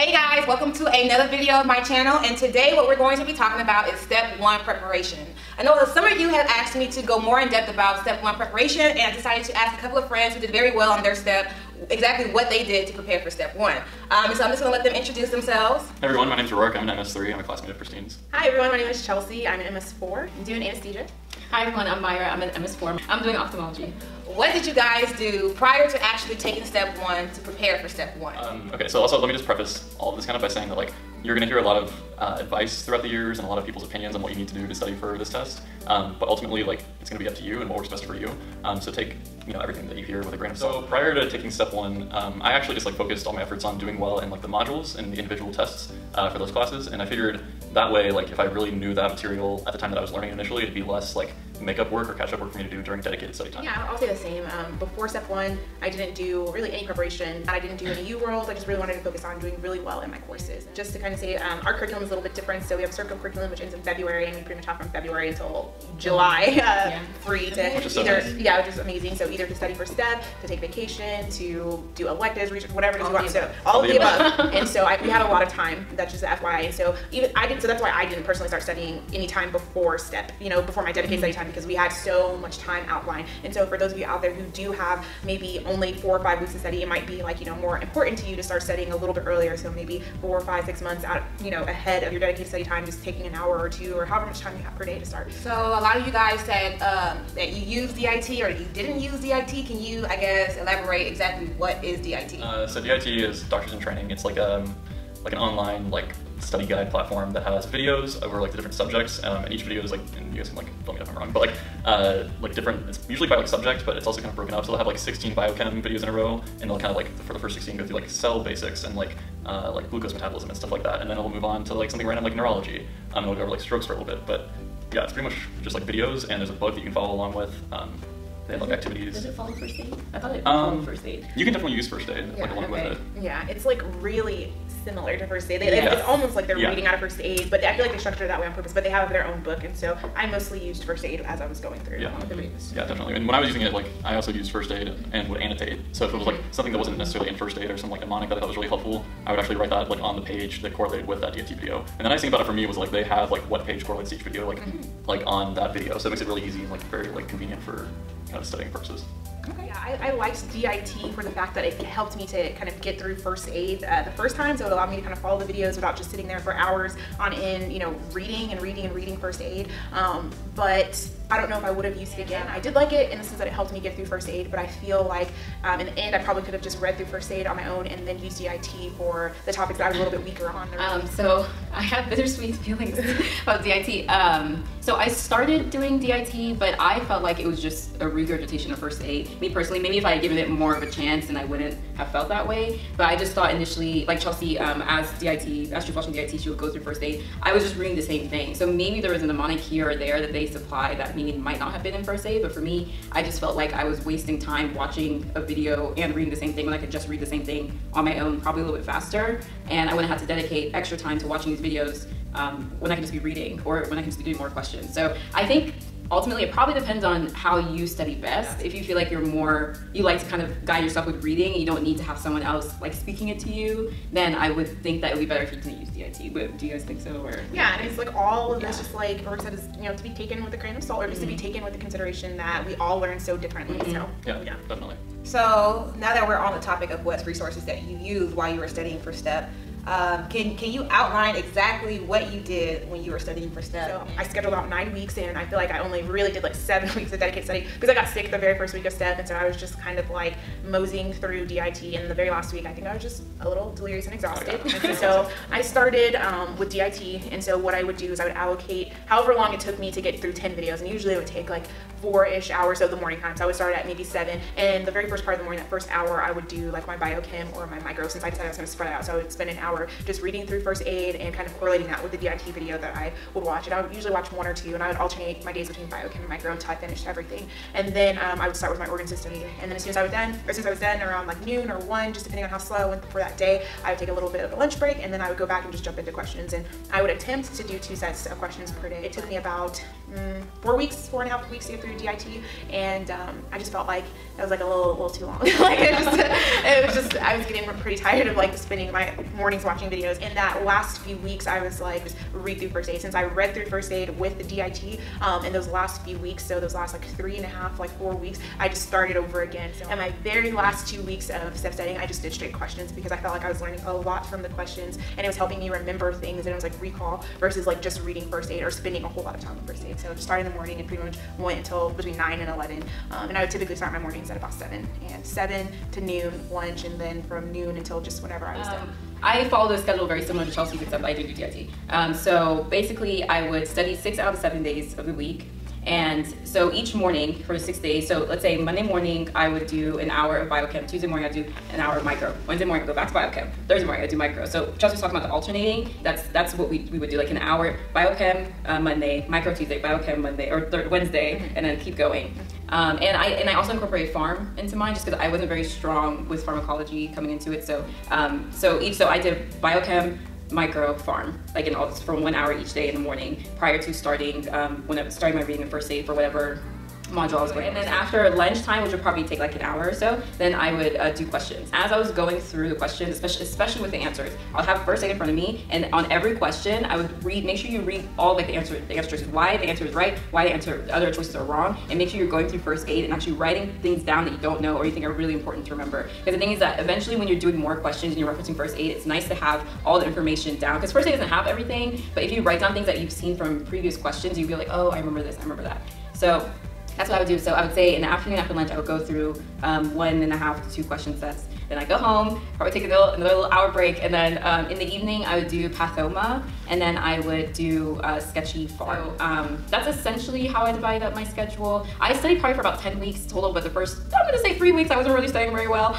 Hey guys, welcome to another video of my channel, and today what we're going to be talking about is step one preparation. I know some of you have asked me to go more in depth about step one preparation, and I decided to ask a couple of friends who did very well on their step exactly what they did to prepare for step one. So I'm just going to let them introduce themselves. Hey everyone, my name's Rourke. I'm an MS3. I'm a classmate of Pristines. Hi everyone, my name is Chelsea. I'm an MS4. I'm doing anesthesia. Hi everyone, I'm Myra. I'm an MS4. I'm doing ophthalmology. What did you guys do prior to actually taking step one to prepare for step one? Okay, so also let me just preface all of this kind of by saying that like you're going to hear a lot of advice throughout the years and a lot of people's opinions on what you need to do to study for this test. But ultimately, like it's going to be up to you and what works best for you. So take everything that you hear with a grain of salt. So prior to taking step one, I actually just focused all my efforts on doing well in like the modules and the individual tests for those classes. And I figured that way, like if I really knew that material at the time that I was learning initially, it'd be less like makeup work or catch-up work for me to do during dedicated study time. Yeah, I'll say the same. Before step one, I didn't do really any preparation. I didn't do any UWorld. I just really wanted to focus on doing really well in my courses. Just to kind of say, our curriculum is a little bit different. So we have circle curriculum, which ends in February, and we pretty much have from February until July free to which is amazing. So either to study for step, to take vacation, to do electives, research, whatever it is you want. So all of the above. And so we had a lot of time. That's just the FYI. And so that's why I didn't personally start studying any time before step. Before my dedicated study time, because we had so much time outlined. And so for those of you out there who do have maybe only 4 or 5 weeks to study, it might be like, more important to you to start studying a little bit earlier. So maybe 4 or 5, 6 months out, ahead of your dedicated study time, just taking an hour or two or however much time you have per day to start. So a lot of you guys said that you used DIT or you didn't use DIT. Can you, I guess, elaborate exactly what is DIT? So DIT is Doctors in Training. It's like an online, study guide platform that has videos over the different subjects, and each video is and you guys can tell me if I'm wrong, but different, it's usually by subject, but it's also kind of broken up, so they'll have 16 biochem videos in a row, and they'll kind of for the first 16 go through cell basics and glucose metabolism and stuff like that, and then it'll move on to something random neurology, and it'll go over strokes for a little bit, but yeah, it's pretty much just videos, and there's a book that you can follow along with. They have activities. Does it follow First Aid? I thought it followed First Aid. You can definitely use First Aid along with it. Yeah, it's really similar to First Aid. It's almost like they're reading out of First Aid, but I feel like they structured it that way on purpose, but they have their own book, and so I mostly used First Aid as I was going through the videos. Yeah, definitely. And when I was using it, I also used First Aid and would annotate. So if it was something that wasn't necessarily in First Aid or some mnemonic that I thought was really helpful, I would actually write that on the page that correlated with that DIT video. And the nice thing about it for me was they have what page correlates to each video on that video. So it makes it really easy and very convenient for kind of studying purposes. Okay. Yeah, I liked DIT for the fact that it helped me to kind of get through First Aid the first time, so it allowed me to kind of follow the videos without just sitting there for hours on end, reading and reading and reading First Aid. But I don't know if I would have used it again. I did like it in the sense that it helped me get through First Aid, but I feel like in the end I probably could have just read through First Aid on my own and then used DIT for the topics that I was a little bit weaker on. So I have bittersweet feelings about DIT. So I started doing DIT, but I felt like it was just a regurgitation of First Aid. Me personally, maybe if I had given it more of a chance, then I wouldn't have felt that way. But I just thought initially, like Chelsea, as she was watching DIT, she would go through First Aid. I was just reading the same thing. So maybe there was a mnemonic here or there that they supply that maybe might not have been in First Aid, but for me, I just felt like I was wasting time watching a video and reading the same thing when I could just read the same thing on my own, probably a little bit faster. And I wouldn't have to dedicate extra time to watching these videos when I can just be reading or when I can just be doing more questions. So I think ultimately, it probably depends on how you study best. If you feel like you like to kind of guide yourself with reading and you don't need to have someone else speaking it to you, then I would think that it would be better if you didn't use DIT. But do you guys think so? Or yeah, and it's all of this, just like Rourke said, is to be taken with a grain of salt, or just to be taken with the consideration that we all learn so differently. So yeah, definitely. So now that we're on the topic of what resources that you used while you were studying for step, can you outline exactly what you did when you were studying for step? So I scheduled out 9 weeks, and I feel like I only really did 7 weeks of dedicated study because I got sick the very first week of step, and so I was just kind of moseying through DIT, and the very last week I think I was just a little delirious and exhausted. So I started with DIT, and so what I would do is I would allocate however long it took me to get through 10 videos, and usually it would take 4-ish hours of the morning time. So I would start at maybe 7, and the very first part of the morning, that first hour, I would do my biochem or my micro, since I decided I was going to spread it out. So I would spend an hour just reading through First Aid and kind of correlating that with the DIT video that I would watch. And I would usually watch 1 or 2, and I would alternate my days between biochem and micro until I finished everything. And then I would start with my organ system. And then as soon as I was done, around noon or 1, just depending on how slow I went for that day, I would take a little bit of a lunch break, and then I would go back and just jump into questions. And I would attempt to do 2 sets of questions per day. It took me about 4 and a half weeks to get through through DIT, and I just felt like it was like a little too long. Like it was just I was getting pretty tired of like spending my mornings watching videos. In that last few weeks, I was like just read through First Aid. Since I read through First Aid with the DIT in those last few weeks, so those last like 3.5, 4 weeks, I just started over again. So in my very last 2 weeks of step studying, I just did straight questions because I felt like I was learning a lot from the questions, and it was helping me remember things, and it was like recall versus like just reading First Aid or spending a whole lot of time on First Aid. So just started in the morning and pretty much went until between 9 and 11. And I would typically start my mornings at about 7, and 7 to noon, lunch, and then from noon until just whenever I was done. I followed a schedule very similar to Chelsea's, except I did do DIT. So basically I would study 6 out of 7 days of the week. And so each morning for 6 days, so let's say Monday morning, I would do an hour of biochem. Tuesday morning, I do an hour of micro. Wednesday morning, I go back to biochem. Thursday morning, I do micro. So Chelsea was talking about the alternating. That's what we would do, like an hour biochem Monday, micro Tuesday, biochem Monday, or Wednesday, and then keep going. And I also incorporated pharm into mine just because I wasn't very strong with pharmacology coming into it. So so I did biochem, micro, pharm, like in all from 1 hour each day in the morning prior to starting my reading in First Aid for whatever module I was going. And then after lunchtime, which would probably take like an hour or so, then I would do questions. As I was going through the questions, especially with the answers, I'll have First Aid in front of me, and on every question I would read, make sure you read all like the answer choices, why the answer is right, why the answer other choices are wrong, and make sure you're going through First Aid and actually writing things down that you don't know or you think are really important to remember. Because the thing is that eventually when you're doing more questions and you're referencing First Aid, it's nice to have all the information down, because First Aid doesn't have everything, but if you write down things that you've seen from previous questions, you'll be like, oh, I remember this, I remember that. So that's what I would do. So I would say in the afternoon after lunch, I would go through 1.5 to 2 question sets. Then I go home, probably take another little hour break, and then in the evening I would do Pathoma, and then I would do Sketchy Pharm. So that's essentially how I divided up my schedule. I studied probably for about 10 weeks total, but the first, I'm gonna say 3 weeks, I wasn't really studying very well.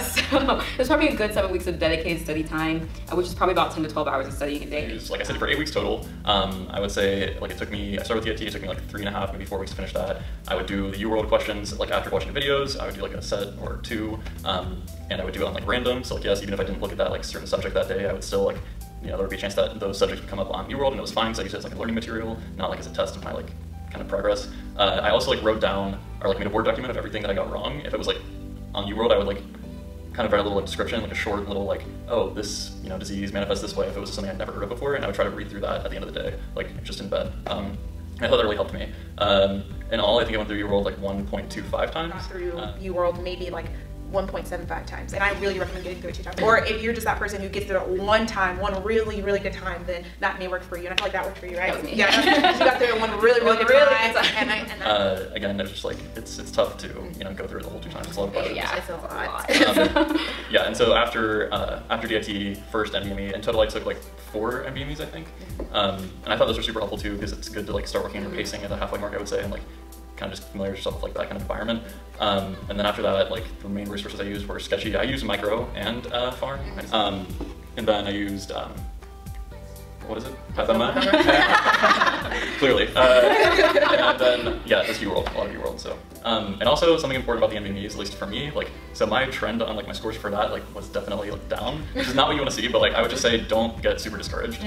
So there's probably a good 7 weeks of dedicated study time, which is probably about 10 to 12 hours of studying a day. Like I studied for 8 weeks total. I would say like it took me, I started with DIT, it took me like 3.5, maybe 4 weeks to finish that. I would do the UWorld questions, like after watching videos, I would do like a set or two, and I would do it on like random, so like yes, even if I didn't look at that like certain subject that day, I would still like, you know, there would be a chance that those subjects would come up on UWorld, and it was fine because I used it as like a learning material, not like as a test of my like kind of progress. I also like wrote down or like made a Word document of everything that I got wrong. If it was like on UWorld, I would like kind of write a little like, description, like a short little like, oh, this, you know, disease manifests this way if it was something I'd never heard of before, and I would try to read through that at the end of the day, like just in bed. I thought that really helped me. And all, I think I went through UWorld like 1.25 times. Not through UWorld, maybe like 1.75 times, and I really recommend getting through it 2 times. Or if you're just that person who gets through it 1 time, one really, really good time, then that may work for you. And I feel like that worked for you, right? That was me. Yeah, you got through it one really, really good time. Again, it's just like it's tough to, you know, go through it the whole 2 times. It's a lot of questions. Yeah, it's a lot. Yeah, and so after DIT, first NBME, in total I took like 4 NBMEs, I think. And I thought those were super helpful too, because it's good to like start working on your pacing at the halfway mark, I would say, and like kind of just familiar yourself with like that kind of environment. And then after that, like the main resources I used were Sketchy. I used micro and pharm. And then I used, what is it? Pathoma? Clearly. And then, yeah, just UWorld, a lot of UWorld, so. And also something important about the NBMEs, at least for me, like, so my trend on like my scores for that like was definitely like down, which is not what you want to see, but like I would just say don't get super discouraged.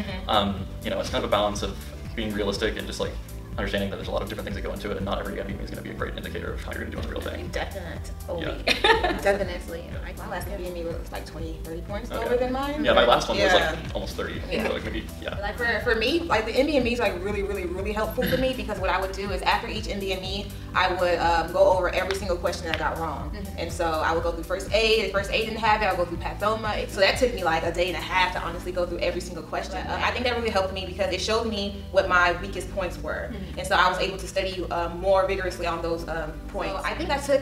You know, it's kind of a balance of being realistic and just like understanding that there's a lot of different things that go into it, and not every NBME is going to be a great indicator of how you're going to do on the real thing. Definitely. Yeah. Definitely. Yeah. My last NBME was like 20, 30 points lower than mine. Yeah, my last one was like almost 30. Yeah. So like maybe, like for me, like the NBME is like really, really, really helpful for me, because what I would do is after each NBME, I would go over every single question that I got wrong. And so I would go through First Aid. If First Aid didn't have it, I would go through Pathoma. So that took me like a day and a half to honestly go through every single question. I think that really helped me because it showed me what my weakest points were. And so I was able to study more vigorously on those points. So I think I took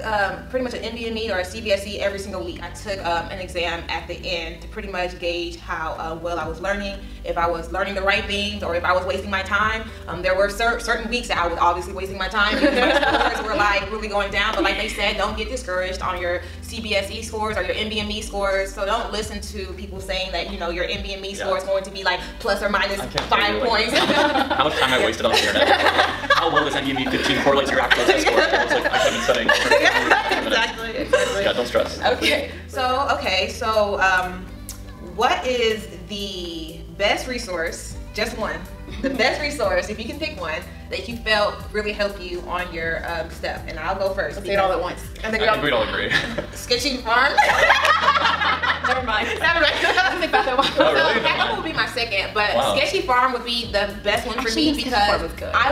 pretty much an NBME or a CBSE every single week. I took an exam at the end to pretty much gauge how well I was learning, if I was learning the right things or if I was wasting my time. There were certain weeks that I was obviously wasting my time because my scores were like really going down, but like they said, don't get discouraged on your CBSE scores or your NBME scores. So don't listen to people saying that, you know, your NBME score is going to be like plus or minus 5 points. Like, how much time I wasted on the internet. How well does NBME 15 correlate to your actual test score? It's like, I've been studying for 15 minutes. Exactly. Yeah, don't stress. Okay. So what is the best resource, just one, the best resource, if you can pick one, that you felt really helped you on your stuff. And I'll go first. Let's say it all at once. I think we'd all agree. Sketchy Pharm. Never mind. Never mind. Oh, really? So Pathoma would be my second, but wow. Sketchy Pharm would be the best one for me because I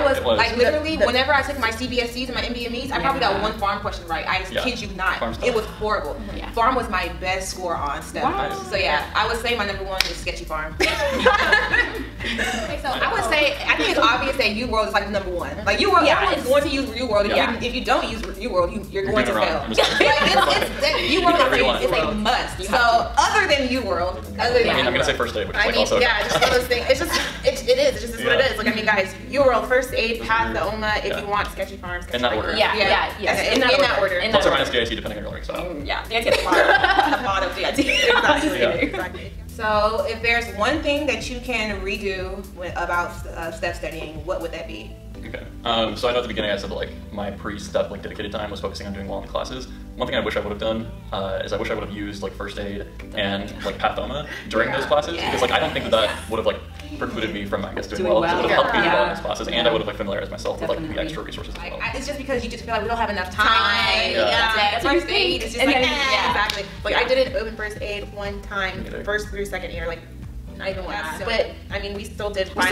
was like literally whenever I took my CBSEs and my NBMEs, I probably got one Pharm question right. I kid you not. It was horrible. Yeah. Pharm was my best score on stuff. Wow. So yeah, I would say my number one is Sketchy Pharm. Okay, so I would say I think it's obvious that UWorld is like number one. Like UWorld, everyone's going to use UWorld. If you don't use UWorld, you're going to fail. Like, UWorld is a must. So. Other than UWorld, I'm gonna say First Aid, which is like also. Yeah, just all those things. It's just, it is. It's just what it is. Like, I mean, guys, UWorld, First Aid, Pathoma, if you want, Sketchy Pharm. In that order. Yeah. In that order. Plus or minus DIT, depending on your learning style. Yeah, DIT at the bottom. Exactly. So, if there's one thing that you can redo about step studying, what would that be? Okay. So I know at the beginning I said that like my pre-step like dedicated time was focusing on doing well in the classes. One thing I wish I would have done is I wish I would have used like First Aid and like Pathoma during those classes because like I don't think that would have like precluded me from, I guess, doing well. It would have helped me do well in those classes, and I would have like familiarized myself with like the extra resources as well. It's just because you just feel like we don't have enough time. That's what you think. It's just exactly. Like I did an open First Aid one time, first through second year, like. Not even last, but I mean, we still did fine.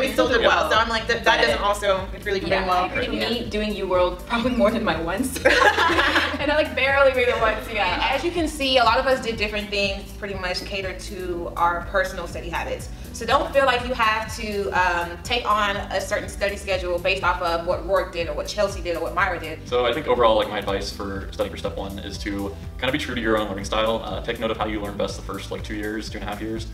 We still did well. So I'm like, that doesn't also really do well. Me doing UWorld probably more than my once, and I like barely made it once. Yeah. As you can see, a lot of us did different things, pretty much catered to our personal study habits. So don't feel like you have to take on a certain study schedule based off of what Rourke did or what Chelsea did or what Myra did. So I think overall, like my advice for studying for step one is to kind of be true to your own learning style. Take note of how you learn best the first like 2 years, 2.5 years.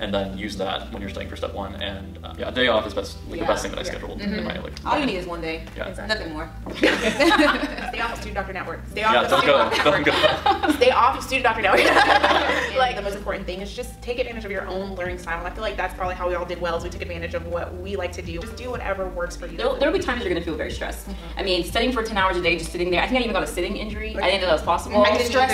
And then use that when you're studying for step one. And yeah, a day off is the best thing that I scheduled in my like. All you need is one day. Yeah. Exactly. Nothing more. Stay off of Student Doctor Network. Stay off of Student Doctor Network. Like the most important thing is just take advantage of your own learning style. I feel like that's probably how we all did well, is we took advantage of what we like to do. Just do whatever works for you. There'll be times you're gonna feel very stressed. I mean, studying for 10 hours a day, just sitting there. I think I even got a sitting injury. I didn't know that was possible. I didn't stress.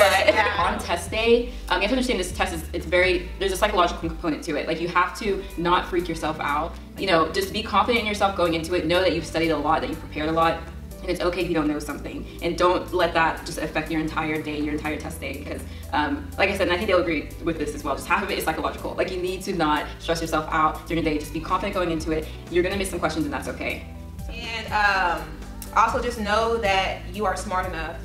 On test day, you have to understand this test there's a psychological component to it. Like, you have to not freak yourself out. You know, just be confident in yourself going into it. Know that you've studied a lot, that you've prepared a lot, and it's okay if you don't know something. And don't let that just affect your entire day, your entire test day, because like I said, and I think they'll agree with this as well, just half of it is psychological. Like, you need to not stress yourself out during the day. Just be confident going into it. You're gonna miss some questions, and that's okay. And also just know that you are smart enough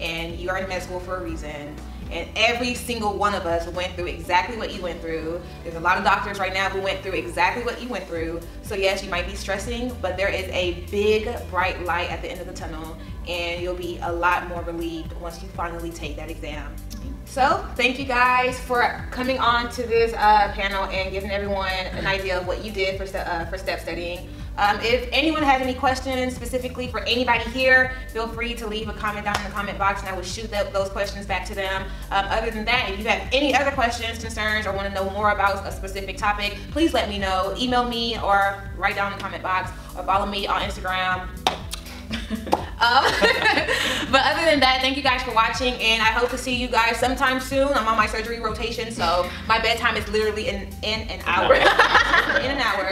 and you are in med school for a reason. And every single one of us went through exactly what you went through. There's a lot of doctors right now who went through exactly what you went through. So yes, you might be stressing, but there is a big, bright light at the end of the tunnel, and you'll be a lot more relieved once you finally take that exam. So thank you guys for coming on to this panel and giving everyone an idea of what you did for step studying. If anyone has any questions specifically for anybody here, feel free to leave a comment down in the comment box, and I will shoot those questions back to them. Other than that, if you have any other questions, concerns, or want to know more about a specific topic, please let me know. Email me or write down in the comment box, or follow me on Instagram. But other than that, thank you guys for watching, and I hope to see you guys sometime soon. I'm on my surgery rotation, so my bedtime is literally in an hour. In an hour.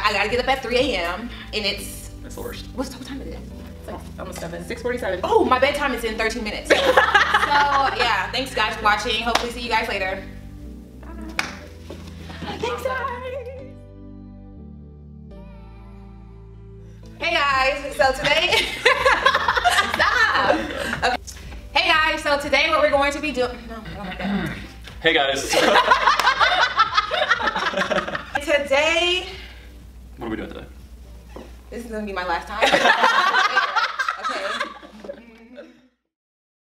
I gotta get up at 3 a.m. and it's the worst. What time is it? It's like almost 7. 6:47. Oh, my bedtime is in 13 minutes. So yeah, thanks guys for watching. Hopefully see you guys later. Bye. Thanks guys. Hey guys, so today, okay. Hey guys, so today what we're going to be doing, Hey guys. Today. What are we doing today? This is gonna be my last time.